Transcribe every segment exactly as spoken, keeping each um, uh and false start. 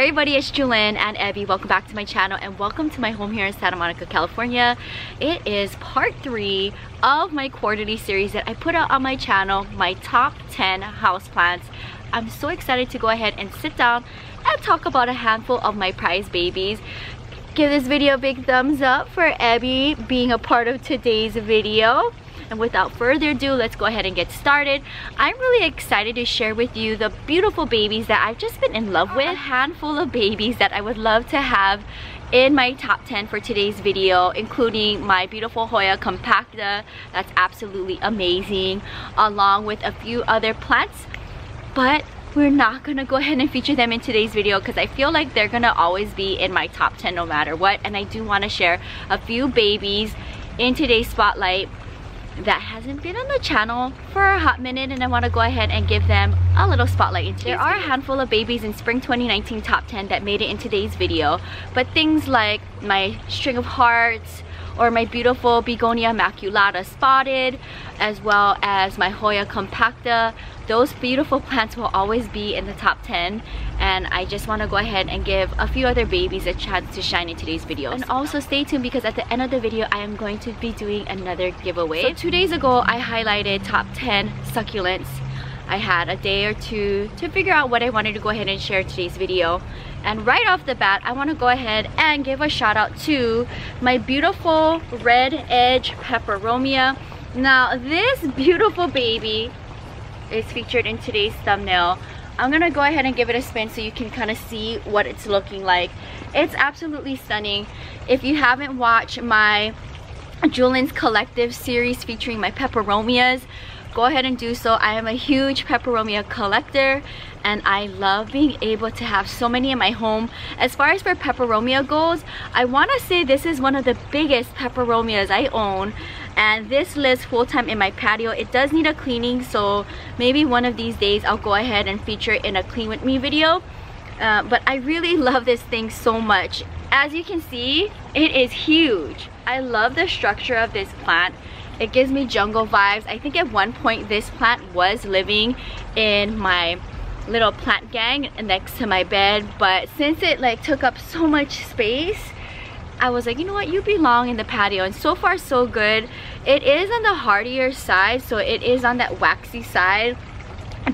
Hey everybody, it's Jewelyn and Abby. Welcome back to my channel and welcome to my home here in Santa Monica, California. It is part three of my quarterly series that I put out on my channel, my top ten houseplants. I'm so excited to go ahead and sit down and talk about a handful of my prized babies. Give this video a big thumbs up for Abby being a part of today's video. And without further ado, let's go ahead and get started. I'm really excited to share with you the beautiful babies that I've just been in love with. A handful of babies that I would love to have in my top ten for today's video, including my beautiful Hoya compacta, that's absolutely amazing, along with a few other plants. But we're not gonna go ahead and feature them in today's video because I feel like they're gonna always be in my top ten no matter what. And I do wanna share a few babies in today's spotlight that hasn't been on the channel for a hot minute, and I want to go ahead and give them a little spotlight into there. There are a handful of babies in spring twenty nineteen top ten that made it in today's video, but things like my string of hearts or my beautiful Begonia maculata spotted, as well as my Hoya compacta, those beautiful plants will always be in the top ten, and I just want to go ahead and give a few other babies a chance to shine in today's video. And also stay tuned because at the end of the video I am going to be doing another giveaway. So two days ago I highlighted top ten succulents. I had a day or two to figure out what I wanted to go ahead and share in today's video. And right off the bat, I want to go ahead and give a shout out to my beautiful Red Edge Peperomia. Now this beautiful baby is featured in today's thumbnail. I'm gonna go ahead and give it a spin so you can kind of see what it's looking like. It's absolutely stunning. If you haven't watched my Jewelyn's Collective series featuring my Peperomias, go ahead and do so. I am a huge Peperomia collector and I love being able to have so many in my home. As far as for Peperomia goes, I want to say this is one of the biggest Peperomias I own, and this lives full-time in my patio. It does need a cleaning, so maybe one of these days I'll go ahead and feature it in a clean with me video. Uh, but I really love this thing so much. As you can see, it is huge. I love the structure of this plant. It gives me jungle vibes. I think at one point this plant was living in my little plant gang next to my bed, but since it like took up so much space, I was like, you know what, you belong in the patio. And so far so good. It is on the hardier side, so it is on that waxy side.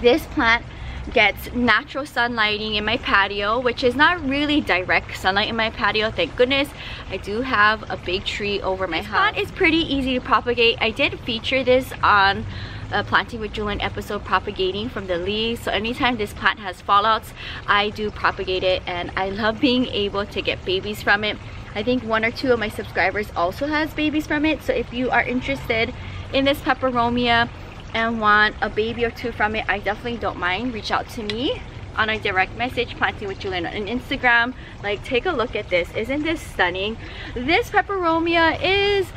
This plant gets natural sunlighting in my patio, which is not really direct sunlight in my patio, thank goodness. I do have a big tree over my house. This plant is pretty easy to propagate. I did feature this on a Planting with Jewelyn episode, propagating from the leaves. So anytime this plant has fallouts, I do propagate it, and I love being able to get babies from it. I think one or two of my subscribers also has babies from it. So if you are interested in this Peperomia and want a baby or two from it, I definitely don't mind. Reach out to me on a direct message, Planting with Jewelyn on Instagram. Like, take a look at this. Isn't this stunning? This Peperomia is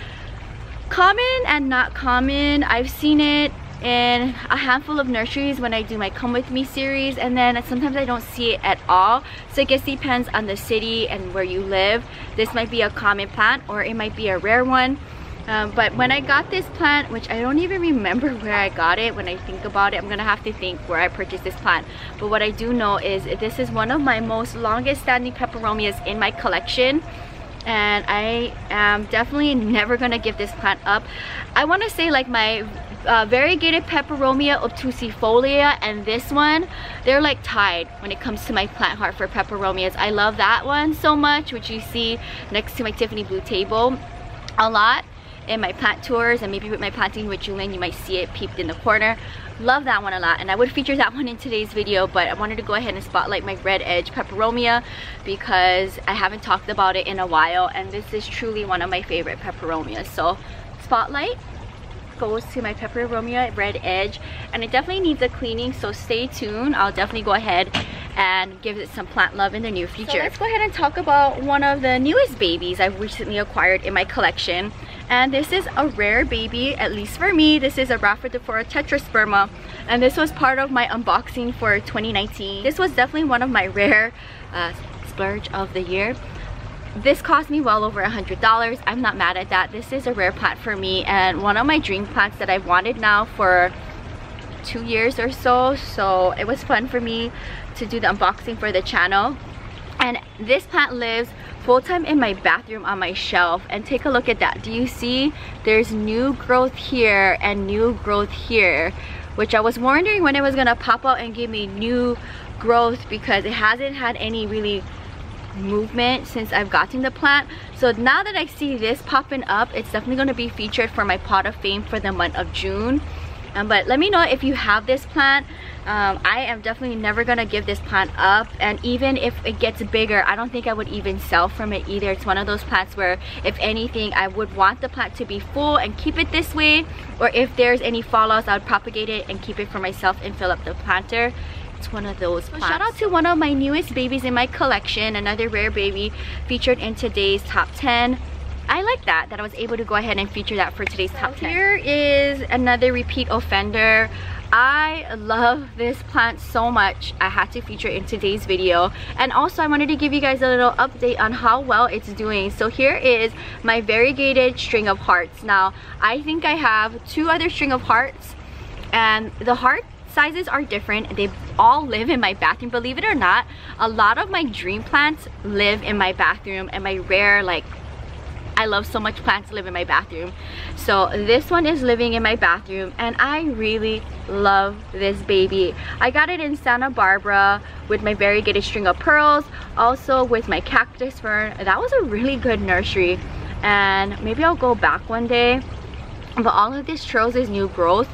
common and not common. I've seen it in a handful of nurseries when I do my Come With Me series, and then sometimes I don't see it at all. So I guess it depends on the city and where you live. This might be a common plant or it might be a rare one. Um, but when I got this plant, which I don't even remember where I got it, when I think about it, I'm gonna have to think where I purchased this plant. But what I do know is this is one of my most longest standing Peperomias in my collection, and I am definitely never gonna give this plant up. I want to say like my uh, variegated Peperomia obtusifolia and this one, they're like tied when it comes to my plant heart for Peperomias. I love that one so much, which you see next to my Tiffany blue table a lot in my plant tours, and maybe with my Planting with Jewelyn you might see it peeped in the corner. Love that one a lot, and I would feature that one in today's video, but I wanted to go ahead and spotlight my Red Edge Peperomia because I haven't talked about it in a while, and this is truly one of my favorite Peperomias. So spotlight goes to my Peperomia Red Edge, and it definitely needs a cleaning, so stay tuned. I'll definitely go ahead and give it some plant love in the near future. So let's go ahead and talk about one of the newest babies I've recently acquired in my collection, and this is a rare baby, at least for me. This is a Rhaphidophora tetrasperma, and this was part of my unboxing for twenty nineteen. This was definitely one of my rare uh, splurge of the year. This cost me well over a hundred dollars. I'm not mad at that. This is a rare plant for me and one of my dream plants that I've wanted now for two years or so, so it was fun for me to do the unboxing for the channel. And this plant lives full-time in my bathroom on my shelf. And take a look at that. Do you see there's new growth here and new growth here, which I was wondering when it was gonna pop out and give me new growth because it hasn't had any really movement since I've gotten the plant. So now that I see this popping up, it's definitely going to be featured for my pot of fame for the month of June. Um, but let me know if you have this plant. um, I am definitely never going to give this plant up, and even if it gets bigger, I don't think I would even sell from it either. It's one of those plants where if anything I would want the plant to be full and keep it this way, or if there's any fallouts I would propagate it and keep it for myself and fill up the planter. It's one of those plants. So shout out to one of my newest babies in my collection, another rare baby featured in today's top ten. I like that that I was able to go ahead and feature that for today's top ten. Here is another repeat offender. I love this plant so much I had to feature it in today's video, and also I wanted to give you guys a little update on how well it's doing. So here is my variegated string of hearts. Now I think I have two other string of hearts, and the heart sizes are different. They all live in my bathroom, believe it or not. A lot of my dream plants live in my bathroom, and my rare, like, I love so much plants live in my bathroom. So this one is living in my bathroom, and I really love this baby. I got it in Santa Barbara with my variegated string of pearls, also with my cactus fern. That was a really good nursery, and maybe I'll go back one day. But all of this shows is new growth.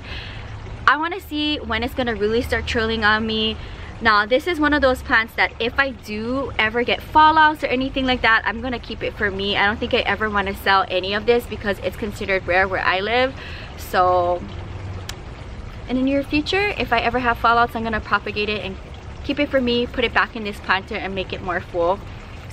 I want to see when it's going to really start trailing on me. Now this is one of those plants that if I do ever get fallouts or anything like that, I'm going to keep it for me. I don't think I ever want to sell any of this because it's considered rare where I live. So in the near future, if I ever have fallouts, I'm going to propagate it and keep it for me, put it back in this planter and make it more full.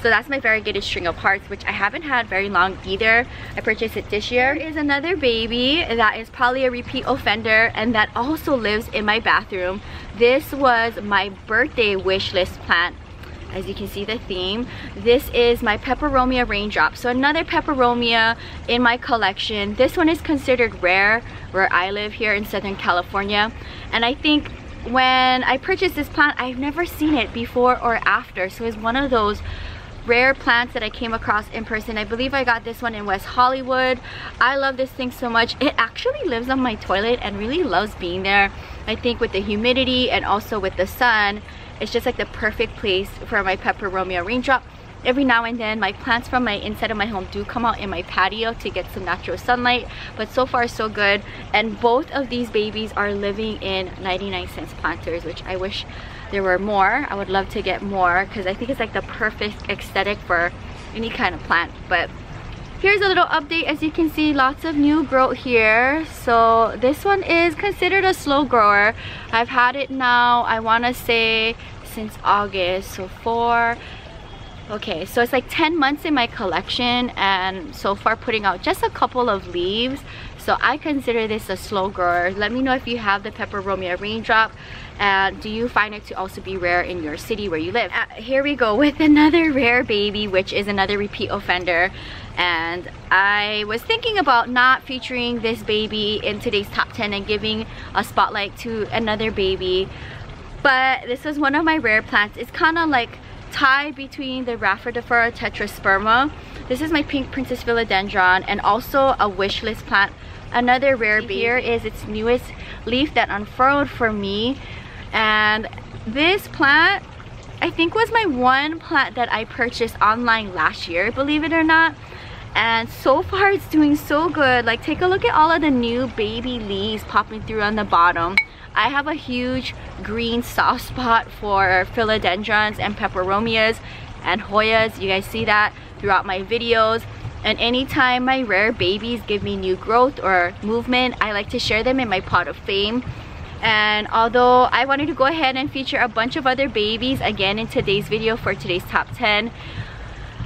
So that's my variegated string of hearts, which I haven't had very long either. I purchased it this year. Here is another baby that is probably a repeat offender, and that also lives in my bathroom. This was my birthday wish list plant. As you can see the theme, this is my Peperomia raindrop. So another Peperomia in my collection. This one is considered rare where I live here in Southern California, and I think when I purchased this plant, I've never seen it before or after. So it's one of those rare plants that I came across in person. I believe I got this one in West Hollywood. I love this thing so much. It actually lives on my toilet and really loves being there. I think with the humidity and also with the sun, it's just like the perfect place for my Peperomia raindrop. Every now and then my plants from my inside of my home do come out in my patio to get some natural sunlight, but so far so good. And both of these babies are living in ninety-nine cents planters, which I wish there were more. I would love to get more because I think it's like the perfect aesthetic for any kind of plant. But here's a little update. As you can see, lots of new growth here. So this one is considered a slow grower. I've had it now, I want to say since August, so four okay so it's like ten months in my collection, and so far putting out just a couple of leaves. So I consider this a slow grower. Let me know if you have the Peperomia raindrop, and do you find it to also be rare in your city where you live? Uh, here we go with another rare baby, which is another repeat offender, and I was thinking about not featuring this baby in today's top ten and giving a spotlight to another baby, but this is one of my rare plants. It's kind of like tie between the Rhaphidophora tetrasperma. This is my pink princess philodendron, and also a wish list plant. Another rare baby. Here is its newest leaf that unfurled for me, and this plant I think was my one plant that I purchased online last year, believe it or not. And so far it's doing so good. Like, take a look at all of the new baby leaves popping through on the bottom. I have a huge green soft spot for philodendrons and peperomias and hoyas. You guys see that throughout my videos, and anytime my rare babies give me new growth or movement, I like to share them in my pot of fame. And although I wanted to go ahead and feature a bunch of other babies again in today's video for today's top ten,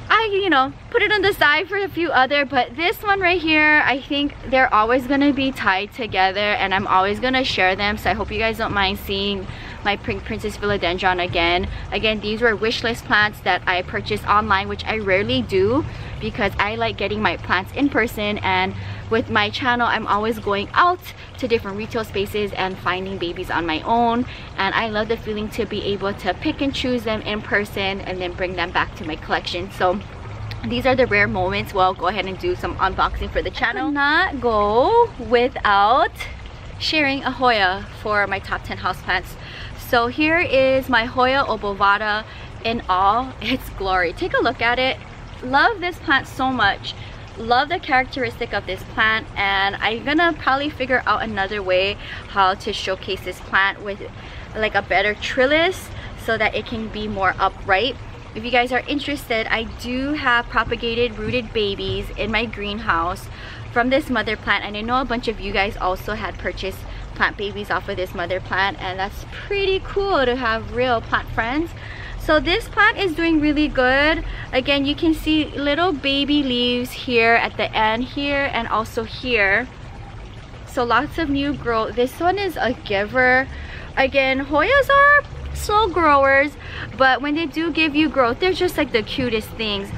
I, you know, put it on the side for a few other, but this one right here, I think they're always going to be tied together, and I'm always going to share them. So I hope you guys don't mind seeing my pink princess philodendron again. Again, these were wish list plants that I purchased online, which I rarely do because I like getting my plants in person, and with my channel, I'm always going out to different retail spaces and finding babies on my own, and I love the feeling to be able to pick and choose them in person and then bring them back to my collection. So these are the rare moments where I'll go ahead and do some unboxing for the channel. I cannot go without sharing a Hoya for my top ten houseplants. So here is my Hoya obovata in all its glory. Take a look at it. Love this plant so much. Love the characteristic of this plant, and I'm gonna probably figure out another way how to showcase this plant with like a better trellis so that it can be more upright. If you guys are interested, I do have propagated rooted babies in my greenhouse from this mother plant, and I know a bunch of you guys also had purchased plant babies off of this mother plant, and that's pretty cool to have real plant friends. So this plant is doing really good. Again, you can see little baby leaves here at the end here and also here. So lots of new growth. This one is a giver. Again, Hoyas are slow growers, but when they do give you growth, they're just like the cutest things.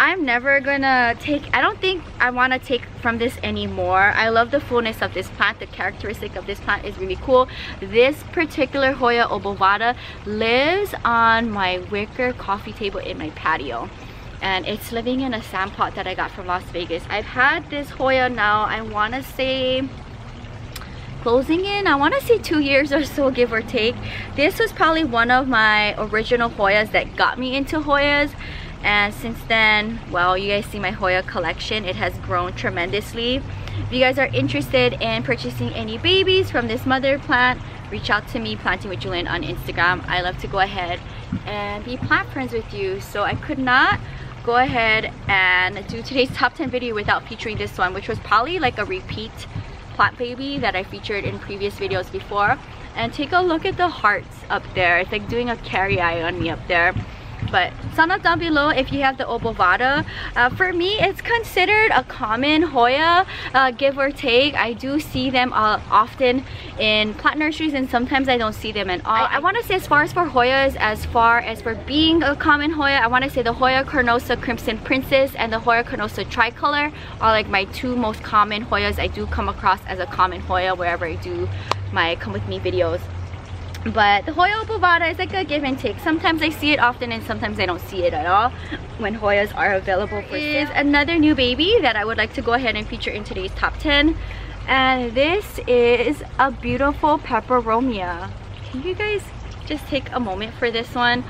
I'm never gonna take, I don't think I want to take from this anymore. I love the fullness of this plant. The characteristic of this plant is really cool. This particular Hoya obovata lives on my wicker coffee table in my patio, and it's living in a sand pot that I got from Las Vegas. I've had this Hoya now, I want to say, closing in, I want to say two years or so, give or take. This was probably one of my original Hoyas that got me into Hoyas, and since then, well, you guys see my Hoya collection. It has grown tremendously. If you guys are interested in purchasing any babies from this mother plant, reach out to me, Planting with Jewelyn, on Instagram. I love to go ahead and be plant friends with you. So I could not go ahead and do today's top ten video without featuring this one, which was probably like a repeat plant baby that I featured in previous videos before. And take a look at the hearts up there. It's like doing a carry eye on me up there. But sound up down below if you have the obovata. Uh, for me, it's considered a common Hoya, uh, give or take. I do see them uh, often in plant nurseries, and sometimes I don't see them at all. I, I want to say, as far as for Hoyas, as far as for being a common Hoya, I want to say the Hoya Carnosa Crimson Princess and the Hoya Carnosa Tricolor are like my two most common Hoyas I do come across as a common Hoya wherever I do my Come With Me videos. But the Hoya obovata is like a give and take. Sometimes I see it often, and sometimes I don't see it at all when Hoyas are available for sale. Is another new baby that I would like to go ahead and feature in today's top ten, and this is a beautiful Peperomia. Can you guys just take a moment for this one?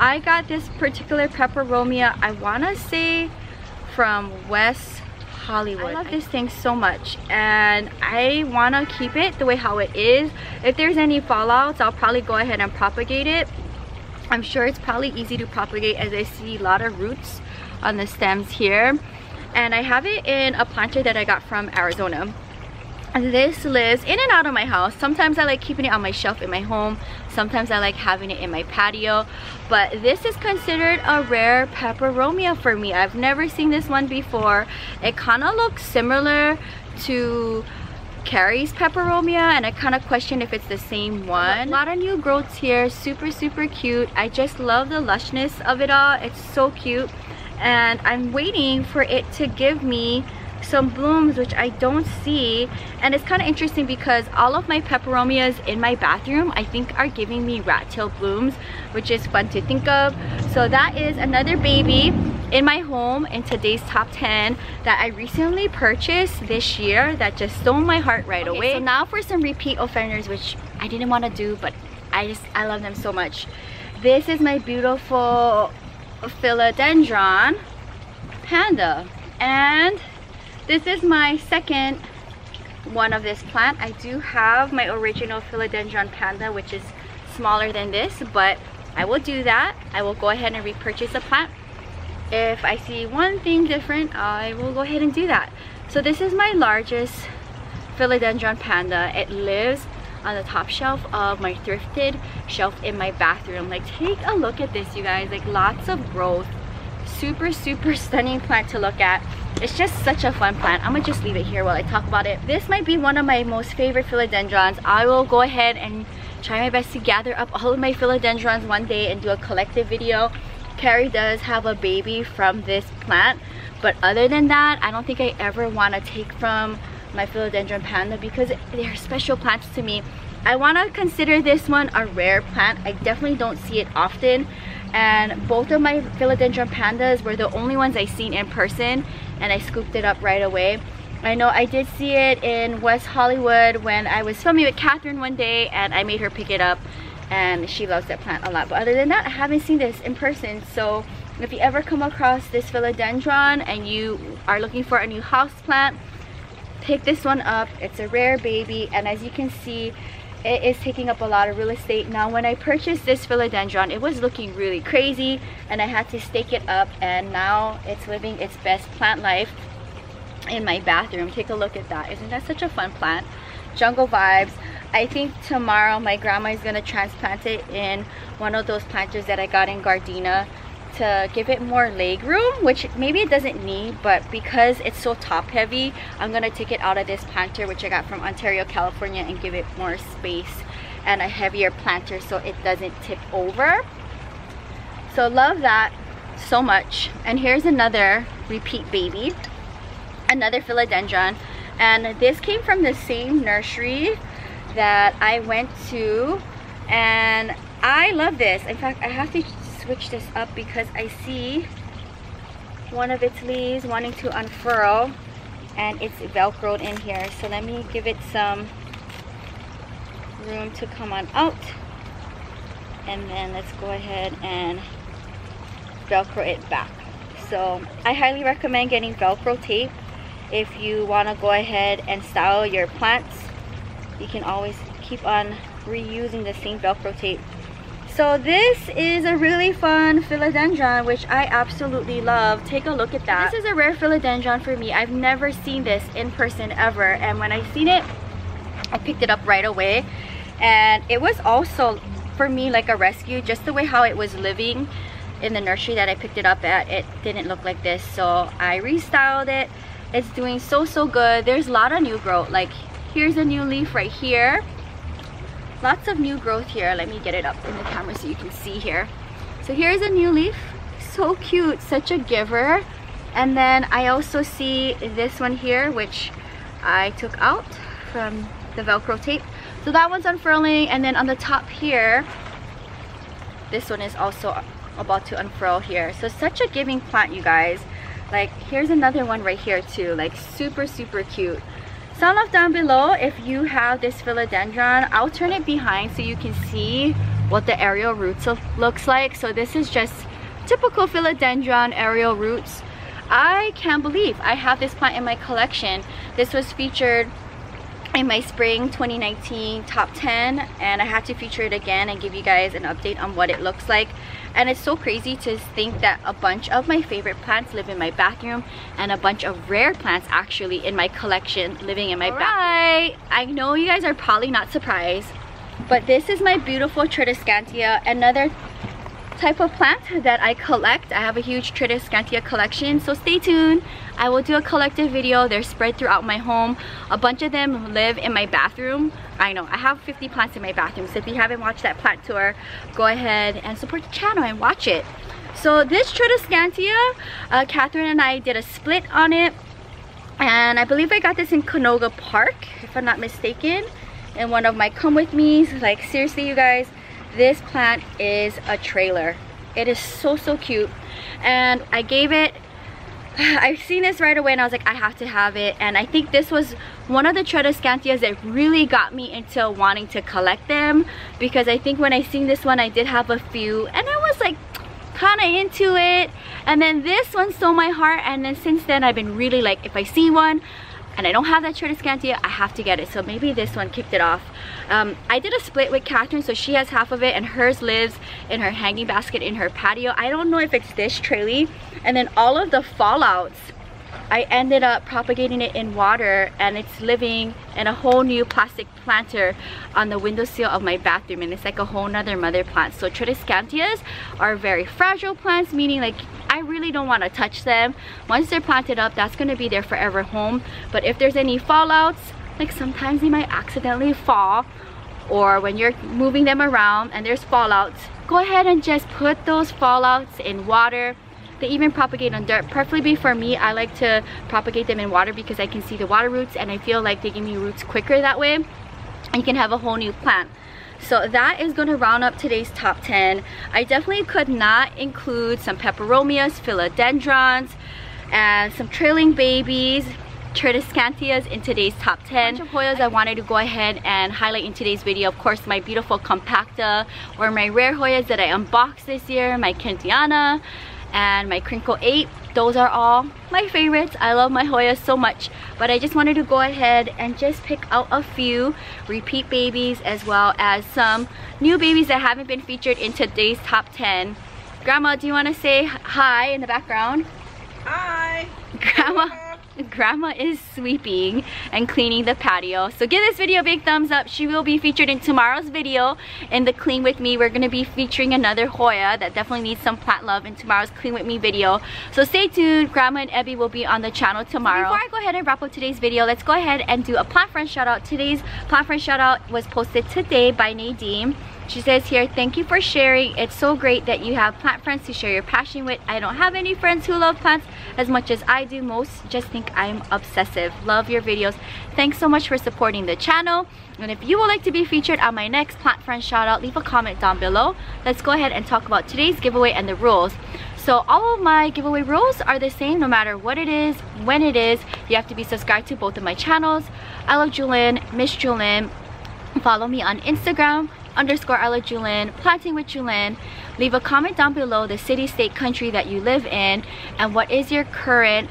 I got this particular Peperomia, I want to say, from West Hollywood. I love this thing so much, and I want to keep it the way how it is. If there's any fallouts, I'll probably go ahead and propagate it. I'm sure it's probably easy to propagate, as I see a lot of roots on the stems here. And I have it in a planter that I got from Arizona. This lives in and out of my house. Sometimes I like keeping it on my shelf in my home. Sometimes I like having it in my patio. But this is considered a rare Peperomia for me. I've never seen this one before. It kind of looks similar to Carrie's Peperomia, and I kind of question if it's the same one. A lot of new growths here. Super, super cute. I just love the lushness of it all. It's so cute. And I'm waiting for it to give me some blooms, which I don't see. And it's kind of interesting because all of my Peperomias in my bathroom, I think, are giving me rat tail blooms, which is fun to think of. So that is another baby in my home in today's top ten that I recently purchased this year that just stole my heart right okay, away. So now for some repeat offenders, which I didn't want to do, but I just I love them so much. This is my beautiful philodendron panda, and this is my second one of this plant. I do have my original philodendron panda, which is smaller than this, but I will do that. I will go ahead and repurchase a plant. If I see one thing different, I will go ahead and do that. So this is my largest philodendron panda. It lives on the top shelf of my thrifted shelf in my bathroom. Like, take a look at this, you guys. Like, lots of growth. Super, super stunning plant to look at. It's just such a fun plant. I'm gonna just leave it here while I talk about it. This might be one of my most favorite philodendrons. I will go ahead and try my best to gather up all of my philodendrons one day and do a collective video. Carrie does have a baby from this plant, but other than that, I don't think I ever want to take from my philodendron panda because they're special plants to me. I want to consider this one a rare plant. I definitely don't see it often, and both of my philodendron pandas were the only ones I seen in person, and I scooped it up right away. I know I did see it in West Hollywood when I was filming with Catherine one day, and I made her pick it up, and she loves that plant a lot. But other than that, I haven't seen this in person. So if you ever come across this philodendron and you are looking for a new house plant, pick this one up. It's a rare baby, and as you can see, it is taking up a lot of real estate. Now when I purchased this philodendron, it was looking really crazy, and I had to stake it up, and now it's living its best plant life in my bathroom. Take a look at that. Isn't that such a fun plant? Jungle vibes. I think tomorrow my grandma is going to transplant it in one of those planters that I got in Gardena to give it more leg room, which maybe it doesn't need, but because it's so top heavy, I'm going to take it out of this planter which I got from Ontario, California, and give it more space and a heavier planter so it doesn't tip over. So love that so much. And here's another repeat baby, another philodendron, and this came from the same nursery that I went to, and I love this. In fact, I have to switch this up because I see one of its leaves wanting to unfurl and it's velcroed in here, so let me give it some room to come on out, and then let's go ahead and velcro it back. So I highly recommend getting velcro tape if you want to go ahead and style your plants. You can always keep on reusing the same velcro tape. So this is a really fun philodendron, which I absolutely love. Take a look at that. This is a rare philodendron for me. I've never seen this in person ever, and when I seen it, I picked it up right away. And it was also, for me, like a rescue. Just the way how it was living in the nursery that I picked it up at, it didn't look like this. So I restyled it. It's doing so, so good. There's a lot of new growth. Like, here's a new leaf right here. Lots of new growth here. Let me get it up in the camera so you can see here. So here's a new leaf. So cute, such a giver. And then I also see this one here, which I took out from the Velcro tape. So that one's unfurling, and then on the top here, this one is also about to unfurl here. So such a giving plant, you guys. Like, here's another one right here too. Like, super, super cute. Sound off down below if you have this philodendron. I'll turn it behind so you can see what the aerial roots of, looks like. So this is just typical philodendron aerial roots. I can't believe I have this plant in my collection. This was featured in my spring twenty nineteen top ten, and I had to feature it again and give you guys an update on what it looks like. And it's so crazy to think that a bunch of my favorite plants live in my bathroom, and a bunch of rare plants actually in my collection living in my bathroom. Alright, I know you guys are probably not surprised, but this is my beautiful Tradescantia, another type of plant that I collect. I have a huge Tradescantia collection, so stay tuned. I will do a collective video. They're spread throughout my home. A bunch of them live in my bathroom. I know I have fifty plants in my bathroom, so if you haven't watched that plant tour, go ahead and support the channel and watch it. So this Tradescantia, uh, Catherine and I did a split on it, and I believe I got this in Canoga Park, if I'm not mistaken, in one of my come with me's. Like, seriously, you guys, this plant is a trailer. It is so, so cute, and I gave it, I've seen this right away and I was like, I have to have it. And I think this was one of the Tradescantias that really got me into wanting to collect them, because I think when I seen this one, I did have a few and I was like kind of into it, and then this one stole my heart, and then since then I've been really like, if I see one and I don't have that Tradescantia, I have to get it. So maybe this one kicked it off. Um, I did a split with Catherine, so she has half of it and hers lives in her hanging basket in her patio. I don't know if it's this traily. And then all of the fallouts, I ended up propagating it in water, and it's living in a whole new plastic planter on the windowsill of my bathroom, and it's like a whole nother mother plant. So Tradescantias are very fragile plants, meaning like I really don't want to touch them. Once they're planted up, that's going to be their forever home. But if there's any fallouts, like sometimes they might accidentally fall, or when you're moving them around and there's fallouts, go ahead and just put those fallouts in water. They even propagate on dirt. Preferably for me, I like to propagate them in water because I can see the water roots and I feel like they give me roots quicker that way. You can have a whole new plant. So that is going to round up today's top ten. I definitely could not include some peperomias, philodendrons, and some trailing babies, Tradescantias in today's top ten. A bunch of Hoyas I wanted to go ahead and highlight in today's video. Of course, my beautiful compacta, or my rare Hoyas that I unboxed this year, my Kentiana and my Crinkle eight. Those are all my favorites. I love my Hoyas so much, but I just wanted to go ahead and just pick out a few repeat babies as well as some new babies that haven't been featured in today's top ten. Grandma, do you want to say hi in the background? Hi! Grandma, Grandma is sweeping and cleaning the patio. So give this video a big thumbs up. She will be featured in tomorrow's video. In the Clean With Me, we're going to be featuring another Hoya that definitely needs some plant love in tomorrow's Clean With Me video. So stay tuned. Grandma and Abby will be on the channel tomorrow. So before I go ahead and wrap up today's video, let's go ahead and do a plant friend shout out. Today's plant friend shout out was posted today by Nadine. She says here, thank you for sharing. It's so great that you have plant friends to share your passion with. I don't have any friends who love plants as much as I do. Most just think I'm obsessive. Love your videos. Thanks so much for supporting the channel. And if you would like to be featured on my next plant friend shout out, leave a comment down below. Let's go ahead and talk about today's giveaway and the rules. So all of my giveaway rules are the same no matter what it is, when it is. You have to be subscribed to both of my channels. I love Jewelyn, Miss Jewelyn. Follow me on Instagram. Underscore I love Jewelyn, planting with Jewelyn. Leave a comment down below the city, state, country that you live in, and what is your current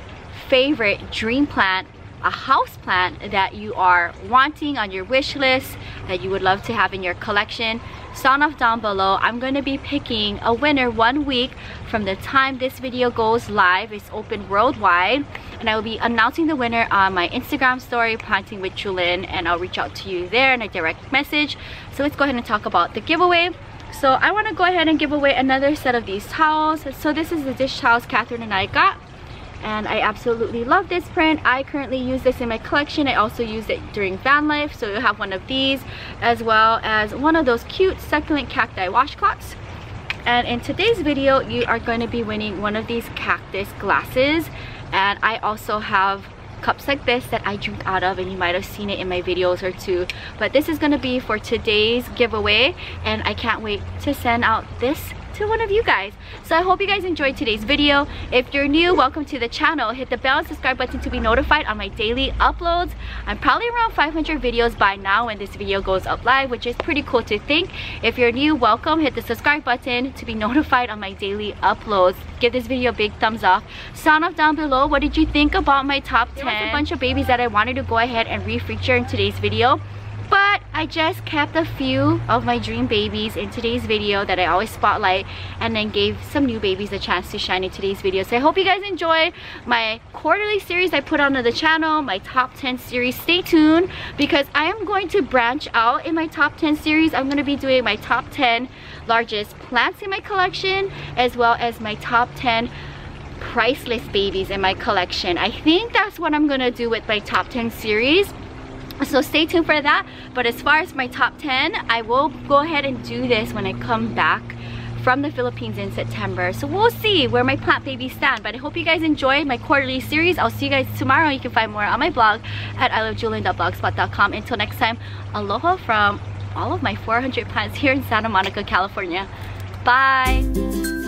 favorite dream plant, a house plant that you are wanting on your wish list that you would love to have in your collection. Sound off down below. I'm going to be picking a winner one week from the time this video goes live. It's open worldwide, and I will be announcing the winner on my Instagram story, Planting with Jewelyn, and I'll reach out to you there in a direct message. So let's go ahead and talk about the giveaway. So I want to go ahead and give away another set of these towels. So this is the dish towels Catherine and I got, and I absolutely love this print. I currently use this in my collection. I also use it during van life, so you'll have one of these as well as one of those cute succulent cacti washcloths. And in today's video, you are going to be winning one of these cactus glasses, and I also have cups like this that I drink out of, and you might have seen it in my videos or two. But this is going to be for today's giveaway, and I can't wait to send out this to one of you guys. So I hope you guys enjoyed today's video. If you're new, welcome to the channel. Hit the bell and subscribe button to be notified on my daily uploads. I'm probably around five hundred videos by now when this video goes up live, which is pretty cool to think. If you're new, welcome. Hit the subscribe button to be notified on my daily uploads. Give this video a big thumbs up. Sound off down below. What did you think about my top ten? There was a bunch of babies that I wanted to go ahead and re-feature in today's video, but I just kept a few of my dream babies in today's video that I always spotlight, and then gave some new babies a chance to shine in today's video. So I hope you guys enjoyed my quarterly series I put onto the channel, my top ten series. Stay tuned because I am going to branch out in my top ten series. I'm going to be doing my top ten largest plants in my collection, as well as my top ten priceless babies in my collection. I think that's what I'm going to do with my top ten series. So stay tuned for that. But as far as my top ten, I will go ahead and do this when I come back from the Philippines in September. So we'll see where my plant babies stand. But I hope you guys enjoyed my quarterly series. I'll see you guys tomorrow. You can find more on my blog at i love jewelyn dot blogspot dot com. Until next time, aloha from all of my four hundred plants here in Santa Monica, California. Bye!